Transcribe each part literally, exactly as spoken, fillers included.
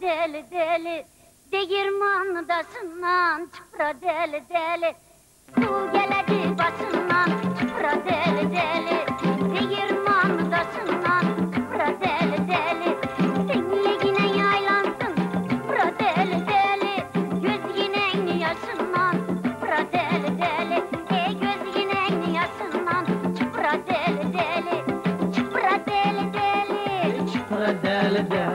deli deli, değirman daşından çıpra deli deli. Su geledi başından çıpra deli deli, değirman daşından çıpra deli deli. Senle yine yaylansın çıpra deli deli, göz yine yaşından çıpra deli deli. E göz yine yaşından çıpra deli deli, çıpra deli deli, çıpra deli deli. Deli deli,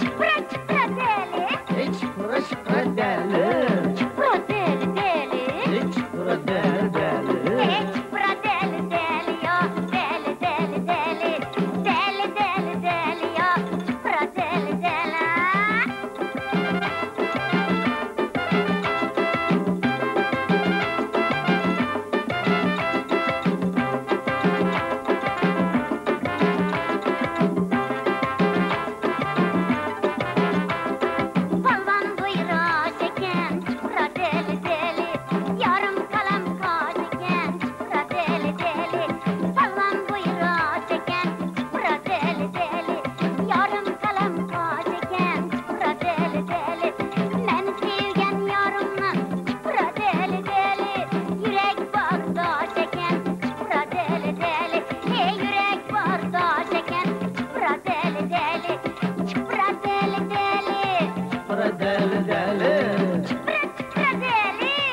çıpra çıpra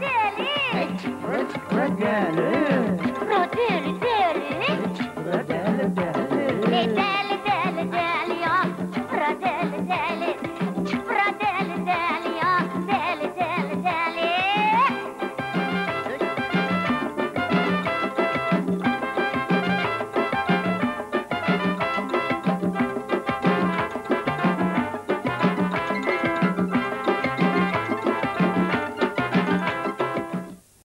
deli, çıpra çıpra deli.